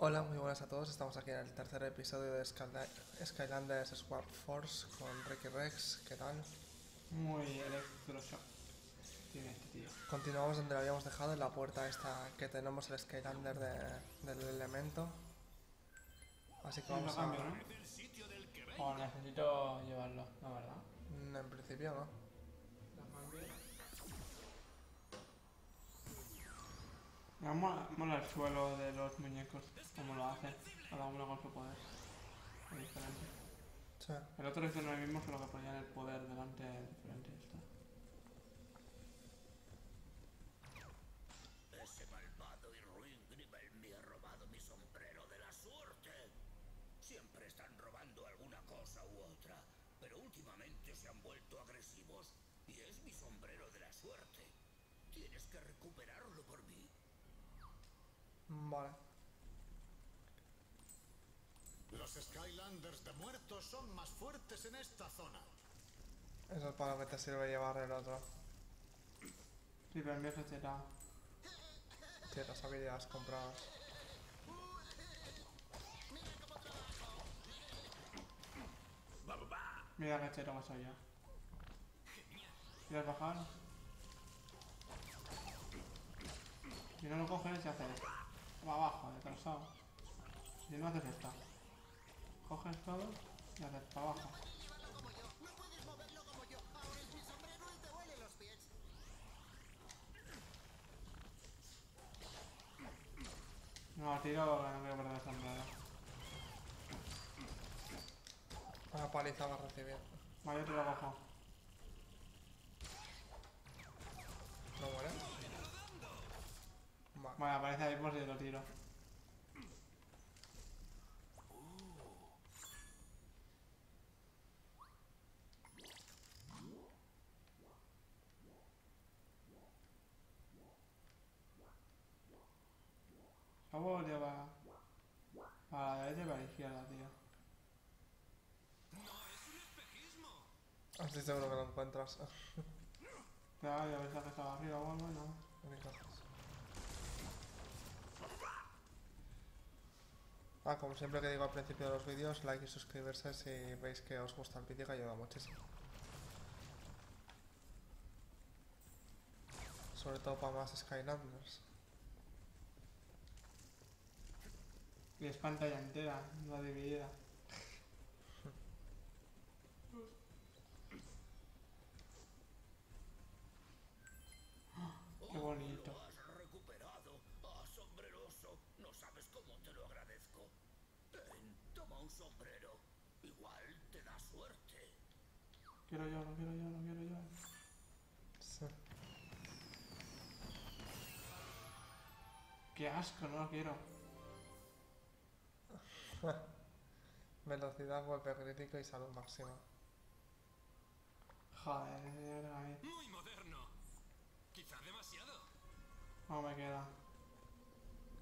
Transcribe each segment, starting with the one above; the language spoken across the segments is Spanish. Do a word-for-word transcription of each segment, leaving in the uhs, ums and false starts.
Hola, muy buenas a todos. Estamos aquí en el tercer episodio de Skylanders Swap Force con Ricky Rex. ¿Qué tal? Muy electroshock tiene este tío. Continuamos donde lo habíamos dejado, en la puerta esta que tenemos, el Skylander de, del elemento. Así que vamos a... Cambio, ¿no? O necesito llevarlo, ¿no, verdad? En principio no. Me mola, mola el suelo de los muñecos, como lo hace, cada uno con su poder. Es diferente. Sí. El otro es de lo mismo, solo que ponían el poder delante diferente. Ese malvado y ruin Gribbles me ha robado mi sombrero de la suerte. Siempre están robando alguna cosa u otra, pero últimamente se han vuelto agresivos y es mi sombrero de la suerte. Tienes que recuperarlo por mí. Vale. Los Skylanders de muertos son más fuertes en esta zona. Eso es para lo que te sirve llevar el otro. Sí, pero el mío se tira. Ciertas habilidades compradas. Mira que chero más allá. ¿Quieres bajar? Si no lo coges, se hace esto. Va abajo, detrasado. Si no haces esta, coges todo y haces para abajo. No puedes moverlo como yo. Ahora es mi sombrero y te huele los pies. No, tiro, no voy a perder el sombrero. Una paliza va a recibir. Vale, yo te lo cojo. ¿No muere? Vale, vale, aparece ahí por si lo tiro. Favor, lleva para la derecha y para la izquierda, tío. No, es un espejismo. Así seguro que lo encuentras. Claro, ya ves que estaba arriba o algo, ¿no? Ni cazas. Ah, como siempre que digo al principio de los vídeos, like y suscribirse si veis que os gusta el vídeo, que ayuda muchísimo. Sobre todo para más Skylanders. Y es pantalla entera, no dividida. Qué bonito. Oh, lo has recuperado. Oh, sombreroso. No sabes cómo te lo agradezco. Ven, toma un sombrero. Igual te da suerte. Quiero yo, no quiero yo, no quiero yo. Sí. Qué asco, no lo quiero. Velocidad, golpe crítico y salud máxima. Joder, ahí. Muy moderno. Quizá demasiado. No me queda.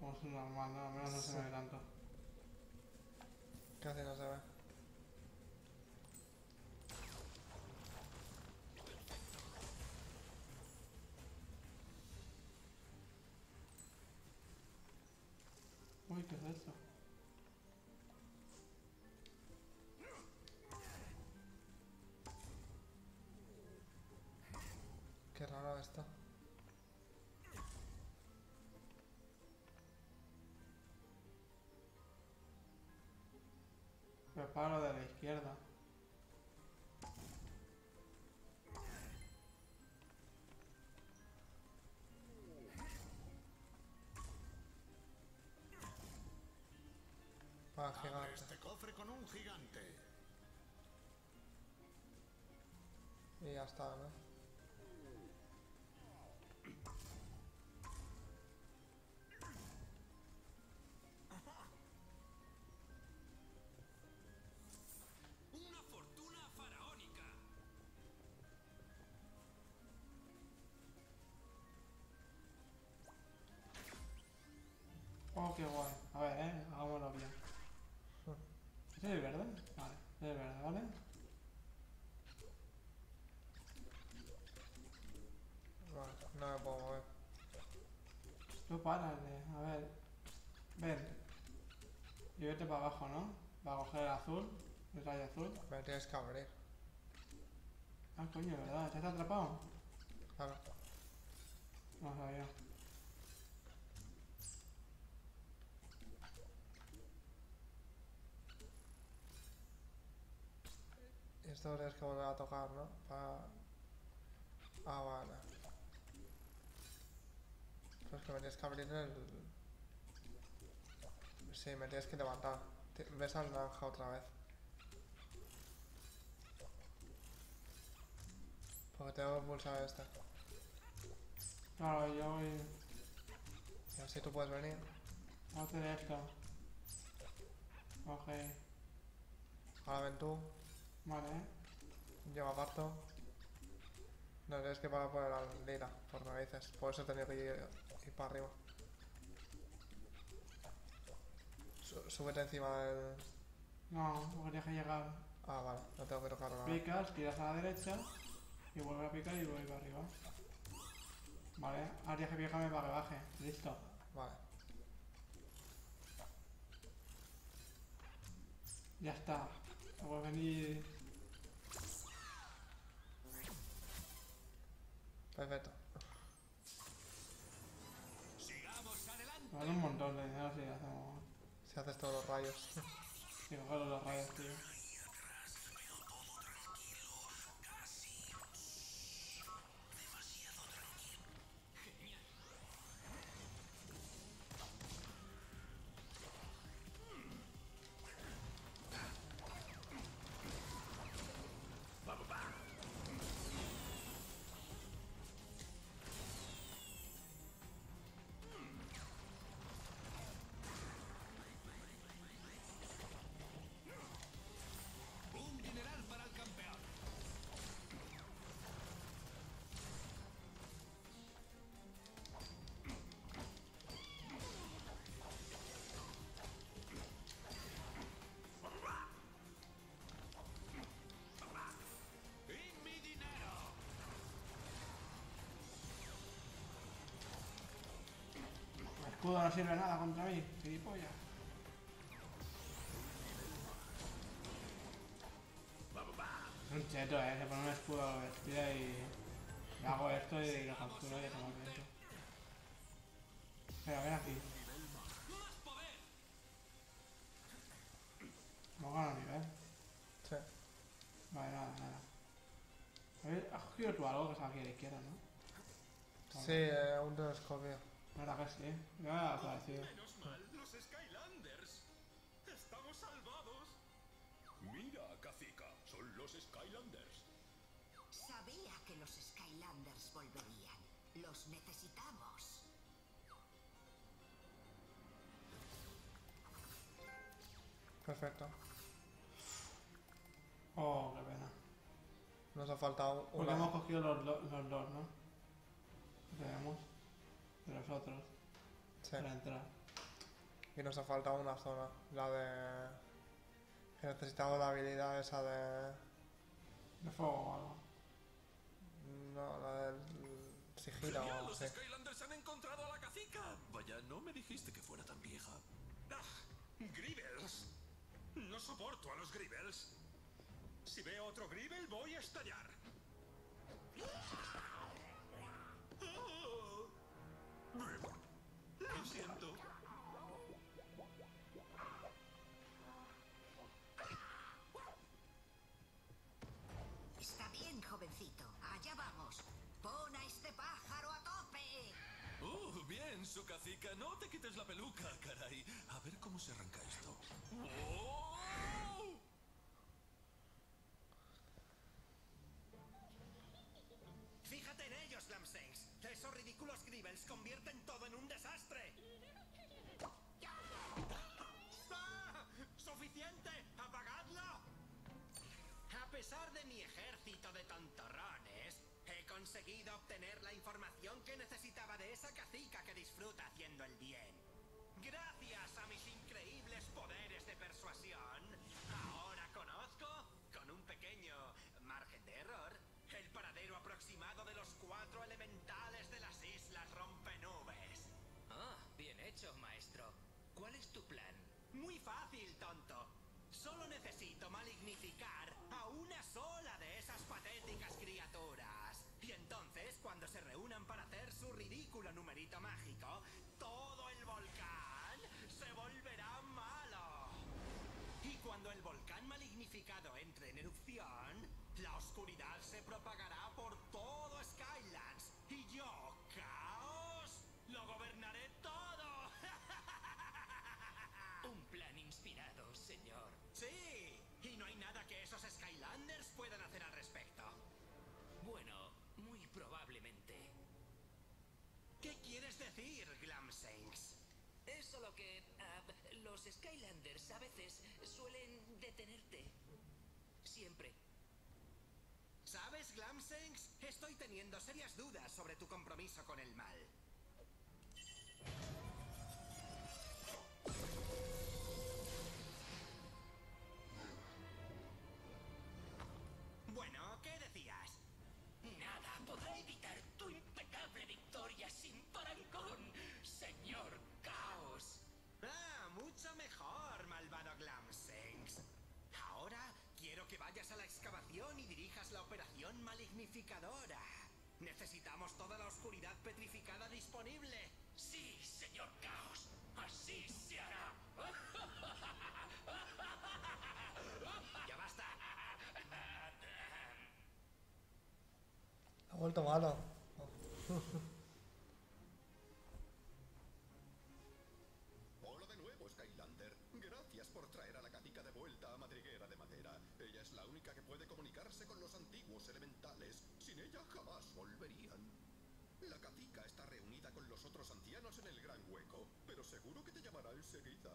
Como es normal, ¿no? Al menos no sí. Se me ve tanto. Casi no se ve. Uy, ¿qué es esto? Qué raro esto. Preparo de la izquierda. Para gigante. Abre este cofre con un gigante. Y ya está, ¿no? Oh, qué guay. A ver, eh, hagámoslo bien. ¿Este es el verde? Vale, este es el verde, ¿vale? Vale, no me puedo mover. Tú párale, a ver. Ven. Y vete para abajo, ¿no? Para coger el azul, el rayo azul. Pero tienes que abrir. Ah, coño, ¿verdad? ¿Te has atrapado? A ver. No sabía. Esto es que volver a tocar, ¿no? Para... Ah, vale. Pues que me tienes que abrir el... Sí, me tienes que levantar. Ves al naranja otra vez. Porque tengo que pulsar esta. Claro, yo voy... Y así tú puedes venir. Voy a hacer esto. Ok. Ahora ven tú. Vale. Yo me aparto. No, tienes que parar por la lira, por narices. Por eso he tenido que ir, ir para arriba. Su, súbete encima del... No, porque tienes que llegar. Ah, vale, no tengo que tocar nada. Picas, tiras a la derecha y vuelve a picar y vuelve para arriba. Vale, ahora tienes que picarme para que baje. Listo. Vale. Ya está. Voy a venir... Perfecto. Sigamos adelante. Vale, un montón de dinero si hacemos... Si haces todos los rayos. Si coges los rayos, tío. El escudo no sirve nada contra mí, gilipollas. Es un cheto, eh, se pone un escudo a la bestia y... y hago esto y lo capturo y ya tengo el cheto. Pero ven aquí. No gano nivel. Sí. Vale, nada, nada. ¿Has cogido tú algo que está aquí a la izquierda, no? Sí, eh, un telescopio. La verdad que sí, me ha aparecido. Menos mal, los Skylanders. Estamos salvados. Mira, Cacica, son los Skylanders. Sabía que los Skylanders volverían. Los necesitamos. Perfecto. Oh, qué pena. Nos ha faltado una. Porque hemos cogido los, los, los dos, ¿no? Veamos. De los otros. Sí. Para entrar. Y nos ha faltado una zona. La de... He necesitado la habilidad esa de... De fuego o algo. No, la del... sigilo o algo así. ¡Los Skylanders han encontrado a la cacica! Vaya, no me dijiste que fuera tan vieja. ¡Ah! ¡Gribbles! No soporto a los Gribbles. Si veo otro Gribble, voy a estallar. Lo siento. Está bien, jovencito. Allá vamos. Pon a este pájaro a tope. Oh, bien, su cacica. No te quites la peluca, caray. A ver cómo se arranca esto. ¡Oh! Fíjate en ellos, Glumshanks. Esos ridículos Gribbles convierten todo en un desastre. ¡Ah! ¡Suficiente! ¡Apagadlo! A pesar de mi ejército de tontorrones, he conseguido obtener la información que necesitaba de esa cacica que disfruta haciendo el bien. Gracias a mis increíbles poderes de persuasión, ahora conozco, con un pequeño margen de error, el paradero aproximado de los cuatro elementales de las Islas Rompenubes. Ah, bien hecho, maestro. ¿Cuál es tu plan? Muy fácil, tonto. Solo necesito malignificar a una sola de esas patéticas criaturas. Y entonces, cuando se reúnan para hacer su ridículo numerito mágico, todo el volcán se volverá malo. Y cuando el volcán malignificado entre en erupción, la oscuridad se propagará por todo Skylands. Y yo, Kaos, lo gobernaré todo. Un plan inspirado, señor. Sí, y no hay nada que esos Skylanders puedan hacer al respecto. Bueno, muy probablemente. ¿Qué quieres decir, Glumshanks? Es solo que uh, los Skylanders a veces suelen detenerte. Siempre. ¿Sabes, Glumshanks? Estoy teniendo serias dudas sobre tu compromiso con el mal. Bueno, ¿qué decías? Nada podrá evitar tu impecable victoria sin parangón, señor Kaos. Ah, mucho mejor, malvado Glumshanks. Ahora quiero que vayas a la excavación y dirijas la operación malignificadora. Necesitamos toda la oscuridad petrificada disponible. Sí, señor Kaos. Así se hará. Ya basta. Ha vuelto malo. Hola de nuevo, Skylander. Gracias por traer a la cacica de vuelta a Madriguera de Madera. Ella es la única que puede comunicarse con los antiguos elementales. Sin ella jamás volverían. La cacica está reunida con los otros ancianos en el gran hueco, pero seguro que te llamará enseguida.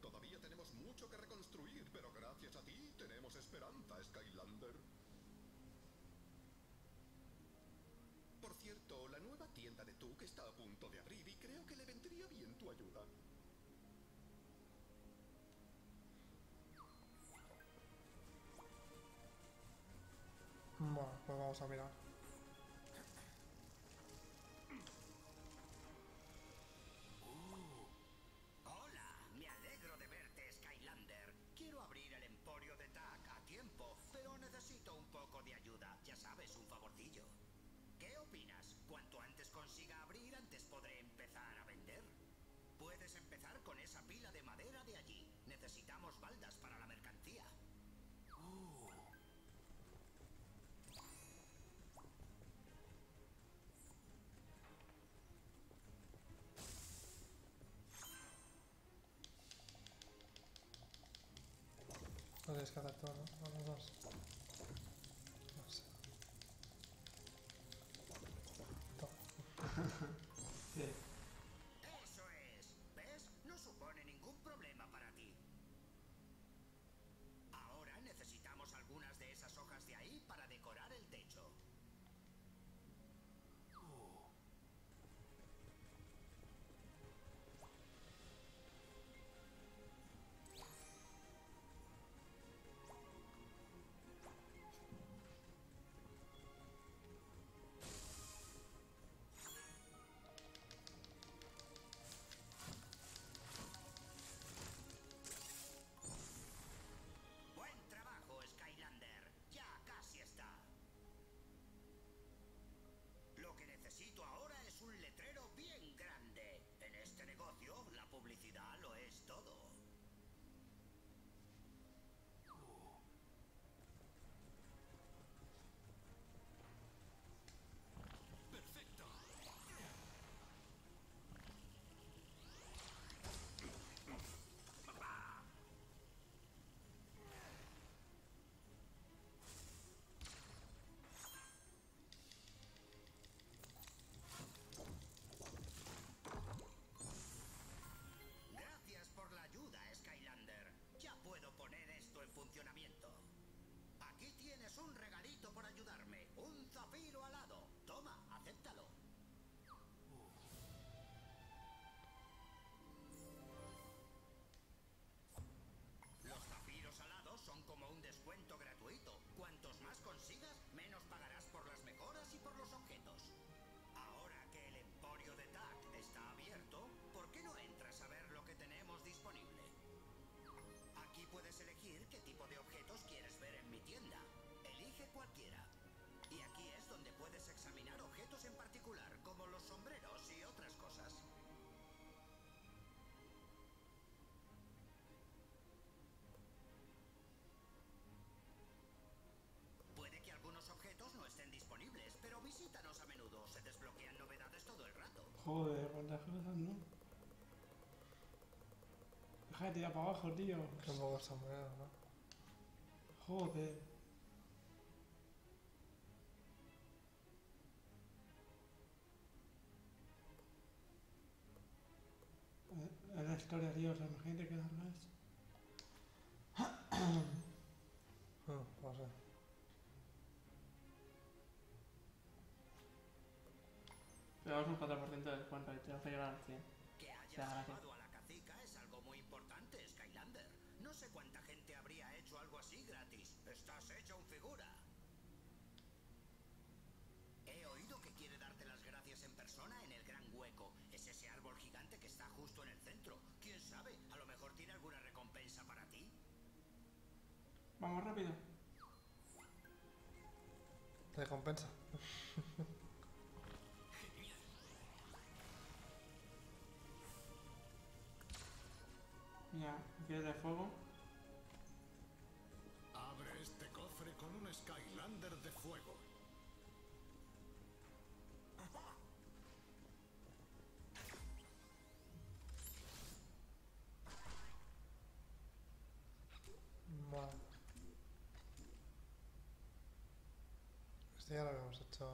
Todavía tenemos mucho que reconstruir, pero gracias a ti tenemos esperanza, Skylander. Por cierto, la nueva tienda de Tuk está a punto de abrir y creo que le vendría bien tu ayuda. Bueno, pues vamos a mirar. Uh, hola, me alegro de verte, Skylander. Quiero abrir el Emporio de Taca a tiempo, pero necesito un poco de ayuda. Ya sabes, un favorcillo. ¿Qué opinas? Cuanto antes consiga abrir, antes podré empezar a vender. Puedes empezar con esa pila de madera de allí. Necesitamos baldas para la mercancía. Uh. No tienes que hacer todo, ¿no? Vamos dos. No sé. Sí. Eso es. ¿Ves? No supone ningún problema para ti. Ahora necesitamos algunas de esas hojas de ahí para decorar el techo. Uh. Lo que necesito ahora es un letrero bien grande. En este negocio, la publicidad lo es todo. Perfecto. Ya puedo poner esto en funcionamiento. Aquí tienes un regalito por ayudarme. Un zafiro alado. Toma, acéptalo. Los zafiros alados son como un descuento gratuito. Cuantos más consigas, menos pagarás por las mejoras y por los objetos. Ahora que el Emporio de Tac está abierto, ¿por qué no entras a ver lo que tenemos disponible? cualquiera. Y aquí es donde puedes examinar objetos en particular, como los sombreros y otras cosas. Puede que algunos objetos no estén disponibles, pero visítanos a menudo. Se desbloquean novedades todo el rato. Joder, cuántas cosas, ¿no? Deja de tirar para abajo, tío. Que no vas a morir, ¿no? Joder. Es la historia, tío. O sea, imagínate que no lo es. Ah, no sé. Pegamos un cuatro por ciento del cuento y tenemos que llegar al cien. Que hayas llamado a la cacica es algo muy importante, Skylander. No sé cuánta gente habría hecho algo así gratis. Estás hecho un figura. He oído que quiere darte las gracias en persona en el gran hueco. Es ese árbol gigante que está justo en el centro. ¿Quién sabe? A lo mejor tiene alguna recompensa para ti. Vamos rápido. Recompensa. Mira, piedra de fuego. Abre este cofre con un Skylander de fuego. Vale. Este ya lo habíamos hecho.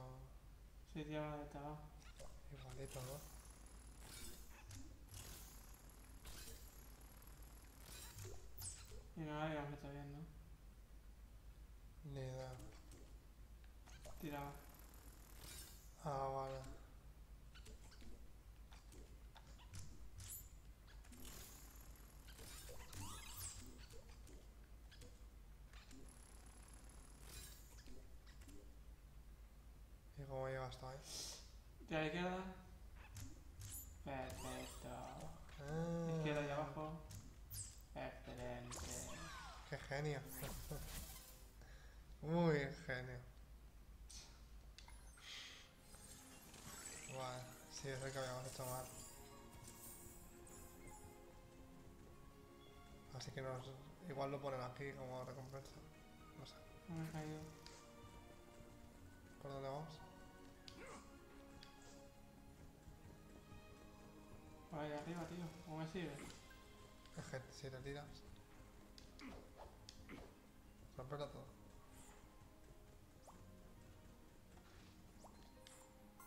Sí, ya lo he hecho. Igualito, ¿no? Y no la habíamos hecho bien, ¿no? Ni idea. Tiraba. Ah, vale. ¿Y cómo llega hasta ahí? ¿De la izquierda? Perfecto. Ah. Izquierda y abajo. Excelente. Qué genio. Muy genio. Vale, sí, es el que habíamos hecho mal. Así que nos, igual lo ponen aquí como recompensa. No sé. No me he caído. ¿Por dónde vamos? Por ahí arriba, tío. ¿Cómo me sirve? Si te tiras, romperá todo.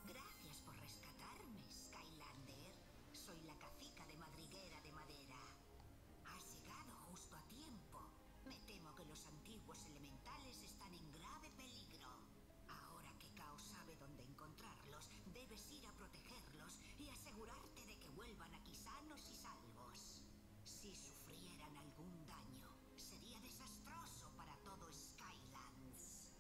Gracias por rescatarme, Skylander. Soy la cacica de madriguera de madera. Has llegado justo a tiempo. Me temo que los antiguos elementales están en grave peligro. Ahora que Kaos sabe dónde encontrarlos, debes ir a protegerlos y asegurarte de que vuelvan aquí sanos y salvos. Si sufrieran algún daño, sería desastroso para todo Skylands.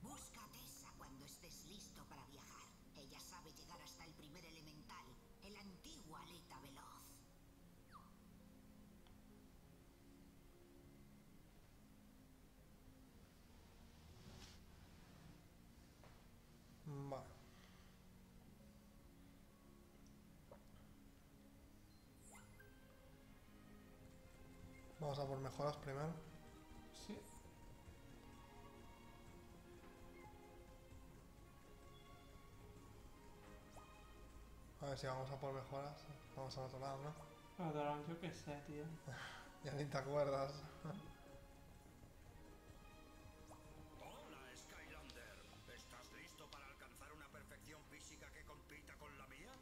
Busca a Tessa cuando estés listo para viajar. Ella sabe llegar hasta el primer elemental, el antiguo aleta veloz. Vale. Vamos a por mejoras primero. Sí. A ver si vamos a por mejoras. Vamos al otro lado, ¿no? Al otro lado, yo qué sé, tío. Ya ni te acuerdas. Hola, Skylander. ¿Estás listo para alcanzar una perfección física que compita con la mía?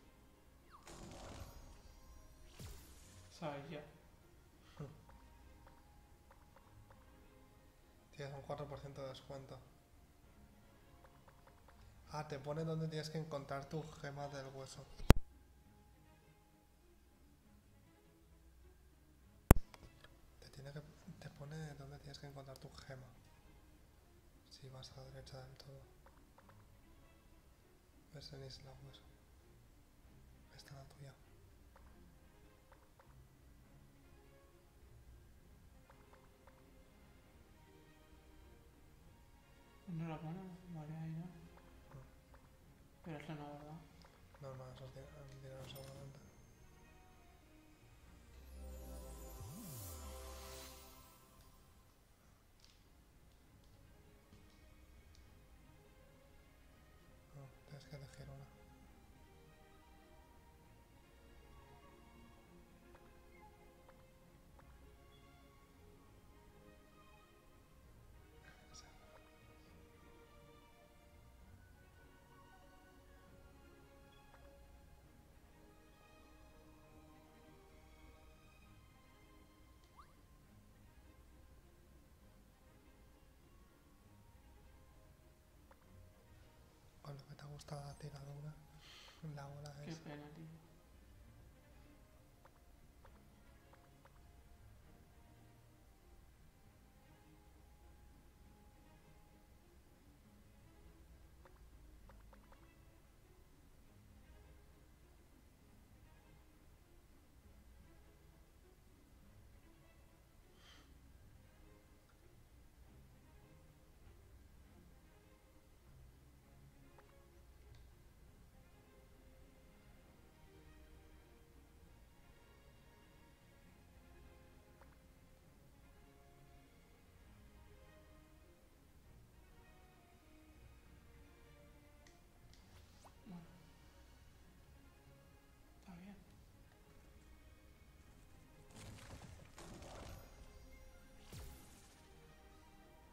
Soy yo. Tienes un cuatro por ciento de descuento. Ah, te pone donde tienes que encontrar tu gema del hueso. Te, tiene que, te pone donde tienes que encontrar tu gema. Si vas a la derecha del todo. Ves en Isla Hueso. Esta es la tuya. no lo pongo. Vale, ahí no. Pero eso no, ¿verdad? No, no, eso es dinosaurio. Tienes que elegir una. Con lo que te ha gustado la tiradura, la bola de esa. Qué pena, tío.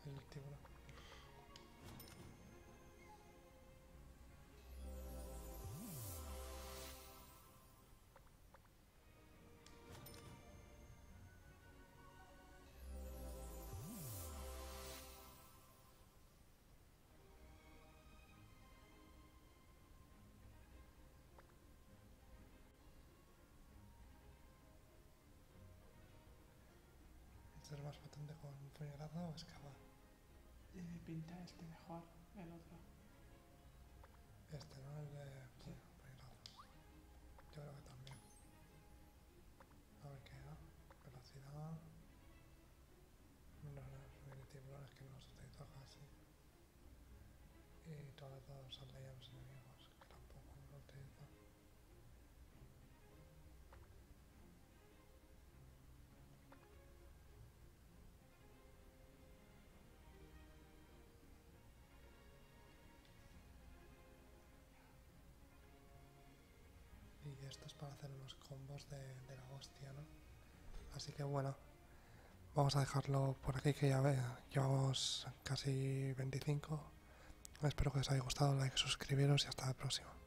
El tiburón. ¿Este es más potente con puñalazo o escavar? Y pinta este mejor, el otro. Este, ¿no? El de... Sí. Yo creo que también. A ver qué, ¿no? Velocidad... No, no, no, el tiburón es que no se te toca así. Y todo todo saldría de los enemigos, que tampoco lo utilizo. Y esto es para hacer unos combos de, de la hostia, ¿no? Así que bueno, vamos a dejarlo por aquí, que ya ve, llevamos casi veinticinco. Espero que os haya gustado, like, suscribiros y hasta la próxima.